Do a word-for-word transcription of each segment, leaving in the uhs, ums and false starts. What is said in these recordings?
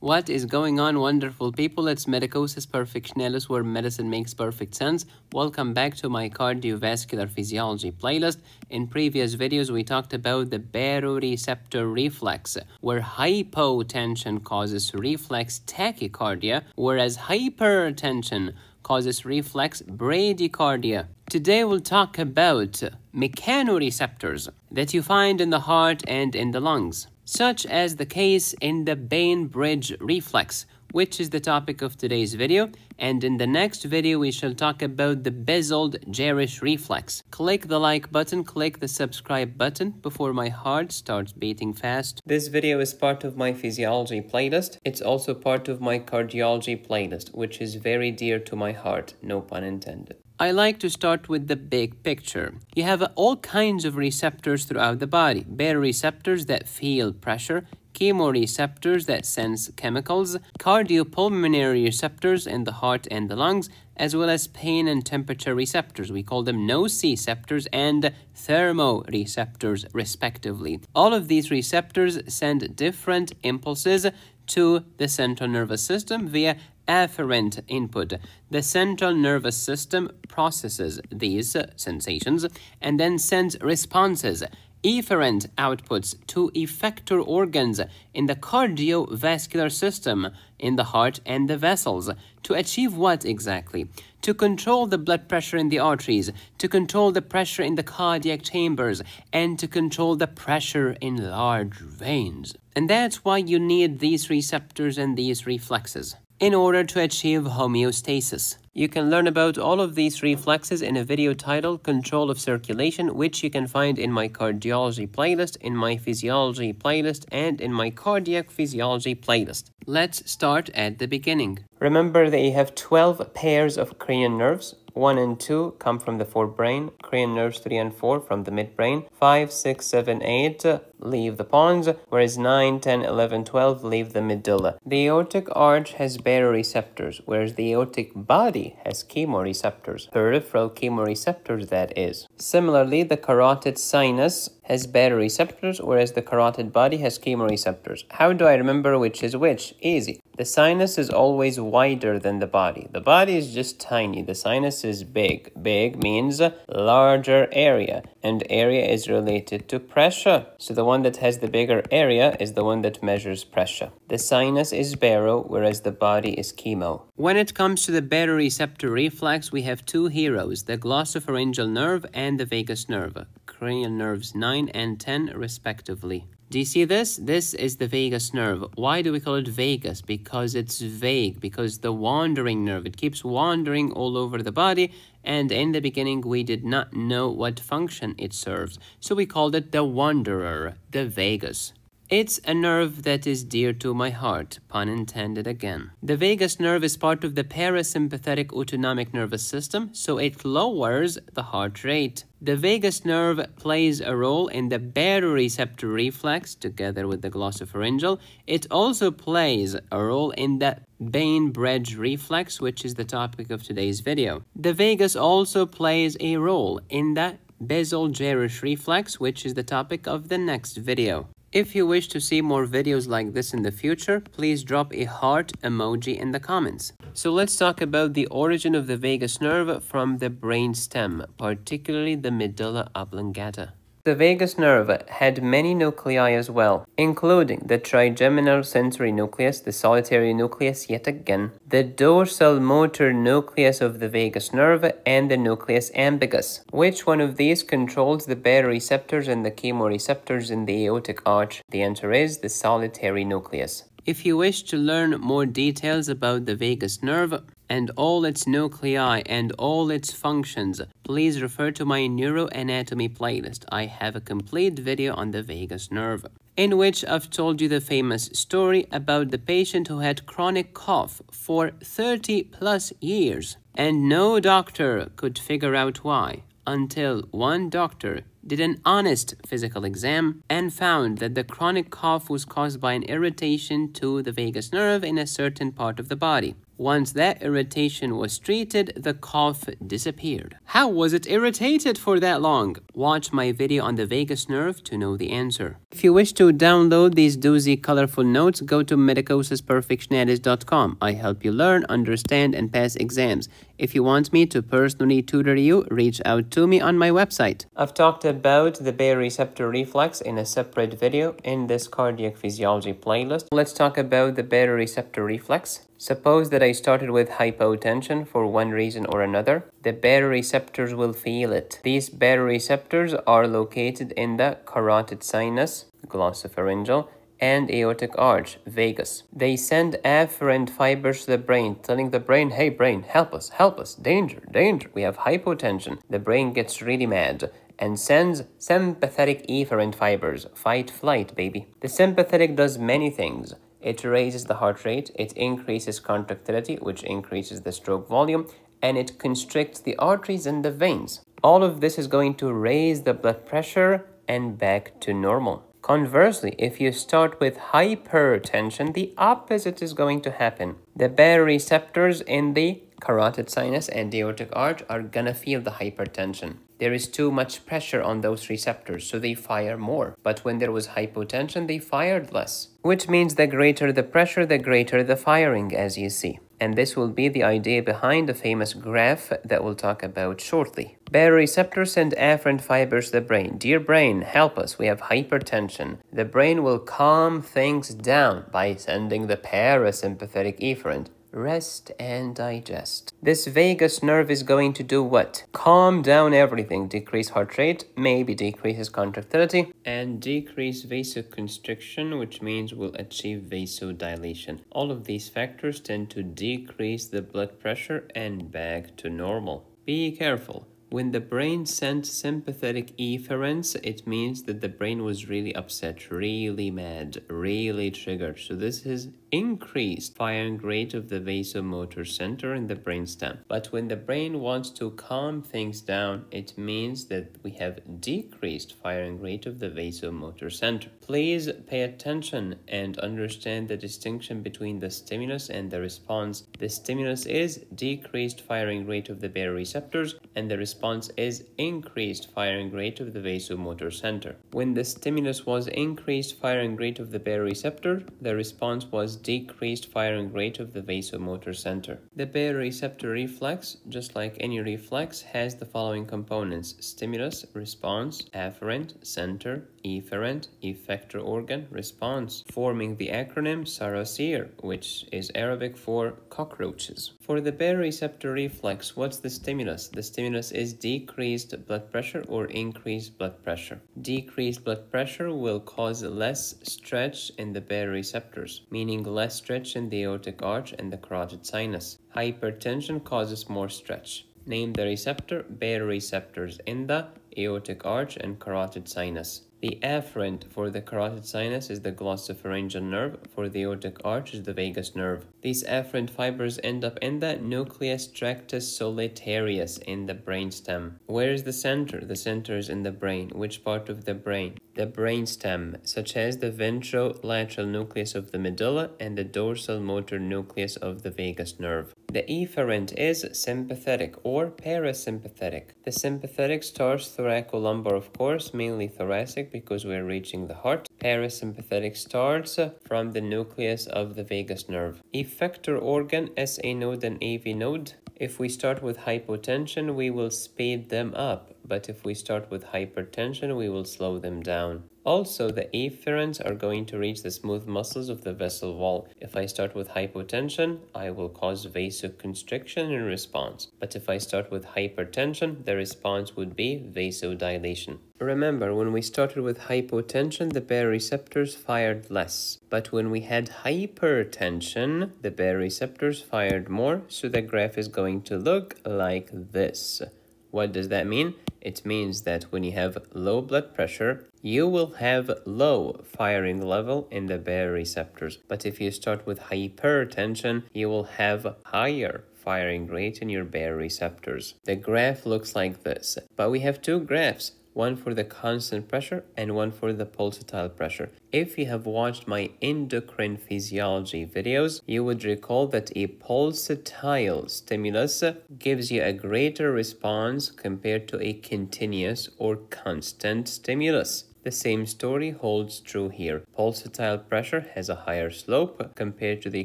What is going on, wonderful people? It's Medicosis Perfectionalis, where medicine makes perfect sense. Welcome back to my cardiovascular physiology playlist. In previous videos, we talked about the baroreceptor reflex, where hypotension causes reflex tachycardia, whereas hypertension causes reflex bradycardia. Today, we'll talk about mechanoreceptors that you find in the heart and in the lungs, such as the case in the Bainbridge reflex, which is the topic of today's video. And in the next video, we shall talk about the Bezold-Jarisch reflex. Click the like button, click the subscribe button before my heart starts beating fast. This video is part of my physiology playlist. It's also part of my cardiology playlist, which is very dear to my heart, no pun intended. I like to start with the big picture. You have all kinds of receptors throughout the body. Baroreceptors that feel pressure, chemoreceptors that sense chemicals, cardiopulmonary receptors in the heart and the lungs, as well as pain and temperature receptors. We call them nociceptors and thermoreceptors, respectively. All of these receptors send different impulses to the central nervous system via afferent input. The central nervous system processes these sensations and then sends responses, efferent outputs, to effector organs in the cardiovascular system, in the heart and the vessels. To achieve what exactly? To control the blood pressure in the arteries, to control the pressure in the cardiac chambers, and to control the pressure in large veins. And that's why you need these receptors and these reflexes, in order to achieve homeostasis. You can learn about all of these reflexes in a video titled Control of Circulation, which you can find in my cardiology playlist, in my physiology playlist, and in my cardiac physiology playlist. Let's start at the beginning. Remember that you have twelve pairs of cranial nerves. one and two come from the forebrain, cranial nerves three and four from the midbrain, five, six, seven, eight leave the pons, whereas nine, ten, eleven, twelve leave the medulla. The aortic arch has baroreceptors, whereas the aortic body has chemoreceptors, peripheral chemoreceptors that is. Similarly, the carotid sinus has baroreceptors, whereas the carotid body has chemoreceptors. How do I remember which is which? Easy. The sinus is always wider than the body. The body is just tiny. The sinus is big. Big means larger area, and area is related to pressure. So the one that has the bigger area is the one that measures pressure. The sinus is baro, whereas the body is chemo. When it comes to the baroreceptor reflex, we have two heroes, the glossopharyngeal nerve and the vagus nerve. Cranial nerves nine and ten respectively. Do you see this? This is the vagus nerve. Why do we call it vagus? Because it's vague, because the wandering nerve, it keeps wandering all over the body, and in the beginning we did not know what function it serves, so we called it the wanderer, the vagus. It's a nerve that is dear to my heart, pun intended again. The vagus nerve is part of the parasympathetic autonomic nervous system, so it lowers the heart rate. The vagus nerve plays a role in the baroreceptor reflex together with the glossopharyngeal. It also plays a role in the Bainbridge reflex, which is the topic of today's video. The vagus also plays a role in the Bezold-Jarisch reflex, which is the topic of the next video. If you wish to see more videos like this in the future, please drop a heart emoji in the comments. So let's talk about the origin of the vagus nerve from the brain stem, particularly the medulla oblongata. The vagus nerve had many nuclei as well, including the trigeminal sensory nucleus, the solitary nucleus yet again, the dorsal motor nucleus of the vagus nerve, and the nucleus ambiguous. Which one of these controls the baroreceptors and the chemoreceptors in the aortic arch? The answer is the solitary nucleus. If you wish to learn more details about the vagus nerve and all its nuclei and all its functions, please refer to my neuroanatomy playlist. I have a complete video on the vagus nerve, in which I've told you the famous story about the patient who had chronic cough for thirty plus years, and no doctor could figure out why, until one doctor did an honest physical exam and found that the chronic cough was caused by an irritation to the vagus nerve in a certain part of the body. Once that irritation was treated, the cough disappeared. How was it irritated for that long? Watch my video on the vagus nerve to know the answer. If you wish to download these doozy colorful notes, go to medicosis perfectionalis dot com. I help you learn, understand, and pass exams. If you want me to personally tutor you, reach out to me on my website. I've talked about the baroreceptor reflex in a separate video in this cardiac physiology playlist. Let's talk about the baroreceptor reflex. Suppose that I started with hypotension for one reason or another. The baroreceptors will feel it. These baroreceptors are located in the carotid sinus, glossopharyngeal, and aortic arch, vagus. They send afferent fibers to the brain, telling the brain, hey brain, help us, help us, danger, danger, we have hypotension. The brain gets really mad and sends sympathetic efferent fibers, fight flight baby. The sympathetic does many things. It raises the heart rate, it increases contractility, which increases the stroke volume, and it constricts the arteries and the veins. All of this is going to raise the blood pressure and back to normal. Conversely, if you start with hypertension, the opposite is going to happen. The baroreceptors in the carotid sinus and aortic arch are gonna feel the hypertension. There is too much pressure on those receptors, so they fire more. But when there was hypotension, they fired less. Which means the greater the pressure, the greater the firing, as you see. And this will be the idea behind the famous graph that we'll talk about shortly. Baroreceptors send afferent fibers to the brain. Dear brain, help us, we have hypertension. The brain will calm things down by sending the parasympathetic efferent. Rest and digest. This vagus nerve is going to do what? Calm down everything, decrease heart rate, maybe decreases contractility, and decrease vasoconstriction, which means we'll achieve vasodilation. All of these factors tend to decrease the blood pressure and back to normal. Be careful. When the brain sends sympathetic efferents, it means that the brain was really upset, really mad, really triggered. So this is increased firing rate of the vasomotor center in the brainstem. But when the brain wants to calm things down, it means that we have decreased firing rate of the vasomotor center. Please pay attention and understand the distinction between the stimulus and the response. The stimulus is decreased firing rate of the baroreceptors, and the response response is increased firing rate of the vasomotor center. When the stimulus was increased firing rate of the baroreceptor, the response was decreased firing rate of the vasomotor center. The baroreceptor reflex, just like any reflex, has the following components: stimulus, response, afferent, center, efferent, effector organ, response, forming the acronym Sarosir, which is Arabic for cockroaches. For the baroreceptor reflex, what's the stimulus? The stimulus is decreased blood pressure or increased blood pressure. Decreased blood pressure will cause less stretch in the baroreceptors, meaning less stretch in the aortic arch and the carotid sinus. Hypertension causes more stretch. Name the receptor: baroreceptors in the aortic arch and carotid sinus. The afferent for the carotid sinus is the glossopharyngeal nerve, for the aortic arch is the vagus nerve. These afferent fibers end up in the nucleus tractus solitarius in the brainstem. Where is the center? The center is in the brain. Which part of the brain? The brainstem, such as the ventrolateral nucleus of the medulla and the dorsal motor nucleus of the vagus nerve. The efferent is sympathetic or parasympathetic. The sympathetic starts thoracolumbar, of course, mainly thoracic, because we're reaching the heart. Parasympathetic starts from the nucleus of the vagus nerve. Effector organ, S A node and A V node. If we start with hypotension, we will speed them up, but if we start with hypertension, we will slow them down. Also, the efferents are going to reach the smooth muscles of the vessel wall. If I start with hypotension, I will cause vasoconstriction in response. But if I start with hypertension, the response would be vasodilation. Remember, when we started with hypotension, the baroreceptors fired less. But when we had hypertension, the baroreceptors fired more, so the graph is going to look like this. What does that mean? It means that when you have low blood pressure, you will have low firing level in the baroreceptors. But if you start with hypertension, you will have higher firing rate in your baroreceptors. The graph looks like this. But we have two graphs. one for the constant pressure and one for the pulsatile pressure. If you have watched my endocrine physiology videos, you would recall that a pulsatile stimulus gives you a greater response compared to a continuous or constant stimulus. The same story holds true here. Pulsatile pressure has a higher slope compared to the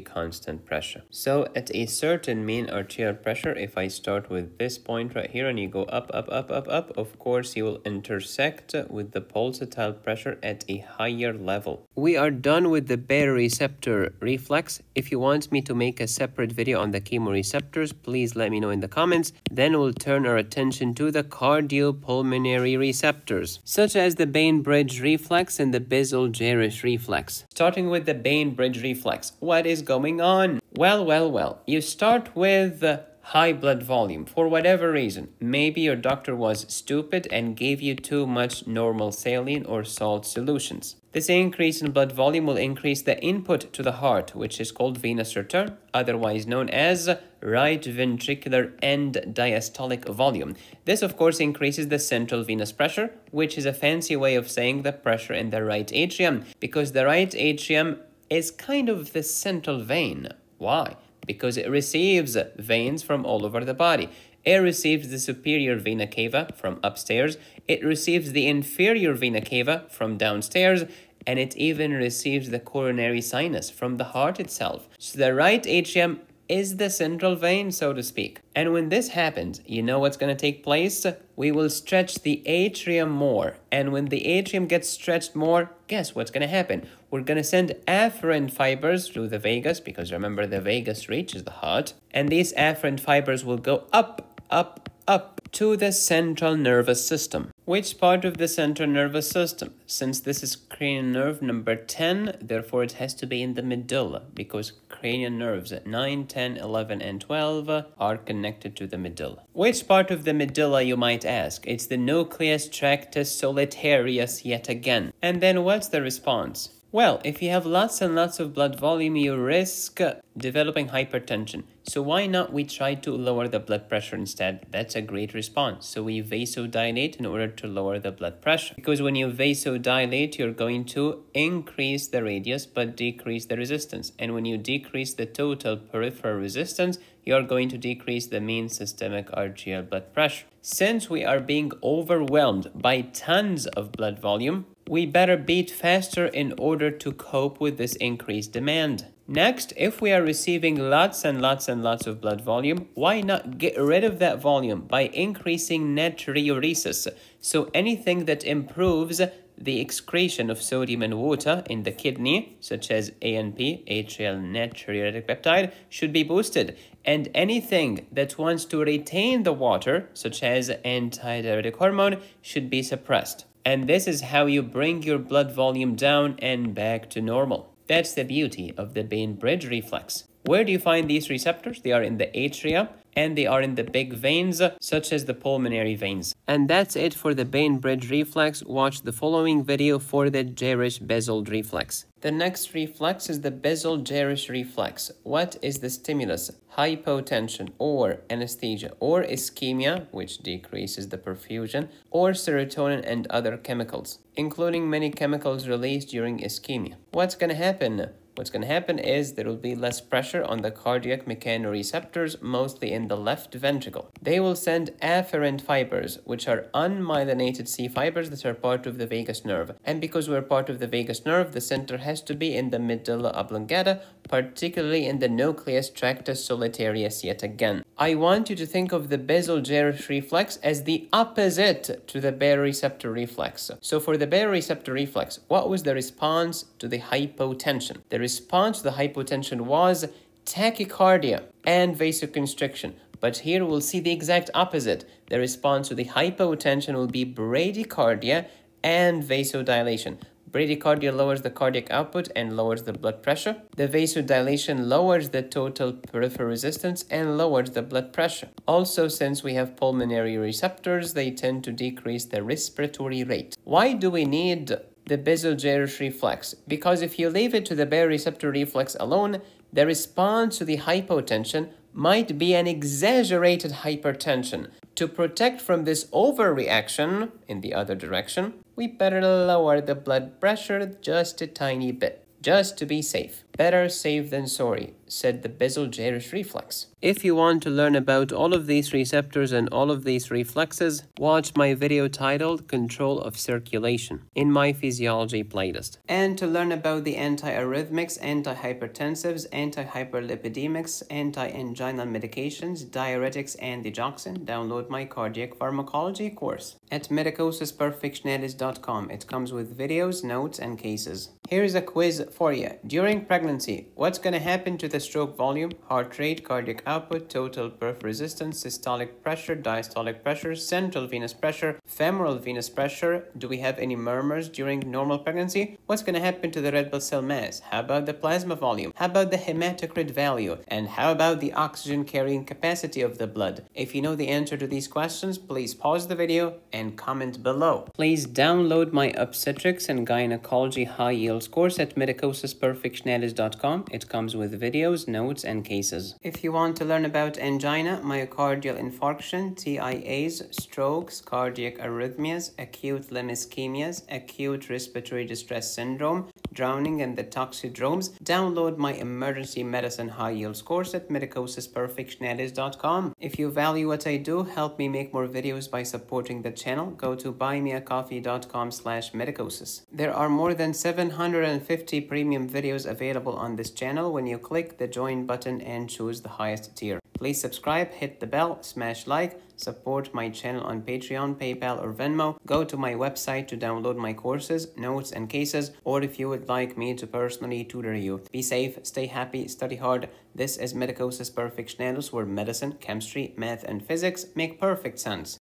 constant pressure. So at a certain mean arterial pressure, if I start with this point right here and you go up, up, up, up, up, of course you will intersect with the pulsatile pressure at a higher level. We are done with the baroreceptor reflex. If you want me to make a separate video on the chemoreceptors, please let me know in the comments. Then we'll turn our attention to the cardiopulmonary receptors, such as the Bainbridge reflex and the Bezold-Jarisch reflex. Starting with the Bainbridge reflex, what is going on? Well, well, well, you start with high blood volume for whatever reason. Maybe your doctor was stupid and gave you too much normal saline or salt solutions. This increase in blood volume will increase the input to the heart, which is called venous return, otherwise known as right ventricular end diastolic volume. This, of course, increases the central venous pressure, which is a fancy way of saying the pressure in the right atrium, because the right atrium is kind of the central vein. Why? Because it receives veins from all over the body. It receives the superior vena cava from upstairs, it receives the inferior vena cava from downstairs, and it even receives the coronary sinus from the heart itself. So the right atrium is the central vein, so to speak. And when this happens, you know what's going to take place? We will stretch the atrium more. And when the atrium gets stretched more, guess what's going to happen? We're going to send afferent fibers through the vagus, because remember, the vagus reaches the heart. And these afferent fibers will go up, up, up to the central nervous system. Which part of the central nervous system? Since this is cranial nerve number ten, therefore it has to be in the medulla, because cranial nerves nine, ten, eleven, and twelve are connected to the medulla. Which part of the medulla, you might ask? It's the nucleus tractus solitarius yet again. And then what's the response? Well, if you have lots and lots of blood volume, you risk developing hypertension. So why not we try to lower the blood pressure instead? That's a great response. So we vasodilate in order to lower the blood pressure. Because when you vasodilate, you're going to increase the radius but decrease the resistance. And when you decrease the total peripheral resistance, you're going to decrease the mean systemic arterial blood pressure. Since we are being overwhelmed by tons of blood volume, we better beat faster in order to cope with this increased demand. Next, if we are receiving lots and lots and lots of blood volume, why not get rid of that volume by increasing natriuresis? So anything that improves the excretion of sodium and water in the kidney, such as A N P, atrial natriuretic peptide, should be boosted. And anything that wants to retain the water, such as antidiuretic hormone, should be suppressed. And this is how you bring your blood volume down and back to normal. That's the beauty of the Bainbridge reflex. Where do you find these receptors? They are in the atria and they are in the big veins, such as the pulmonary veins. And that's it for the Bainbridge reflex. Watch the following video for the Jarisch-Bezold reflex. The next reflex is the Bezold-Jarisch reflex. What is the stimulus? Hypotension or anesthesia or ischemia, which decreases the perfusion, or serotonin and other chemicals, including many chemicals released during ischemia. What's going to happen? What's going to happen is there will be less pressure on the cardiac mechanoreceptors, mostly in the left ventricle. They will send afferent fibers, which are unmyelinated C fibers that are part of the vagus nerve. And because we're part of the vagus nerve, the center has to be in the medulla oblongata, particularly in the nucleus tractus solitarius yet again. I want you to think of the Bezold-Jarisch reflex as the opposite to the baroreceptor reflex. So for the baroreceptor reflex, what was the response to the hypotension? The response to the hypotension was tachycardia and vasoconstriction. But here we'll see the exact opposite. The response to the hypotension will be bradycardia and vasodilation. Bradycardia lowers the cardiac output and lowers the blood pressure. The vasodilation lowers the total peripheral resistance and lowers the blood pressure. Also, since we have pulmonary receptors, they tend to decrease the respiratory rate. Why do we need the Bezold-Jarisch reflex? Because if you leave it to the baroreceptor reflex alone, the response to the hypotension might be an exaggerated hypertension. To protect from this overreaction in the other direction, we better lower the blood pressure just a tiny bit, just to be safe. Better safe than sorry, said the Bezold-Jarisch reflex. If you want to learn about all of these receptors and all of these reflexes, watch my video titled Control of Circulation in my physiology playlist. And to learn about the antiarrhythmics, antihypertensives, antihyperlipidemics, anti-angina medications, diuretics, and digoxin, download my cardiac pharmacology course at medicosis perfectionalis dot com. It comes with videos, notes, and cases. Here is a quiz for you. During pregnancy, Pregnancy. What's going to happen to the stroke volume, heart rate, cardiac output, total perf resistance, systolic pressure, diastolic pressure, central venous pressure, femoral venous pressure? Do we have any murmurs during normal pregnancy? What's going to happen to the red blood cell mass? How about the plasma volume? How about the hematocrit value? And how about the oxygen carrying capacity of the blood? If you know the answer to these questions, please pause the video and comment below. Please download my obstetrics and gynecology high yields course at Medicosis Perfectionalis. It comes with videos, notes, and cases. If you want to learn about angina, myocardial infarction, T I As, strokes, cardiac arrhythmias, acute limb ischemias, acute respiratory distress syndrome, drowning, and the toxidromes, download my emergency medicine high yields course at medicosis perfectionalis dot com. If you value what I do, help me make more videos by supporting the channel. Go to buy me a coffee dot com slash medicosis. There are more than seven hundred fifty premium videos available on this channel when you click the join button and choose the highest tier. Please subscribe, hit the bell, smash like, support my channel on Patreon, PayPal, or Venmo. Go to my website to download my courses, notes, and cases, or if you would like me to personally tutor you. Be safe, stay happy, study hard. This is Medicosis Perfectionalis, where medicine, chemistry, math, and physics make perfect sense.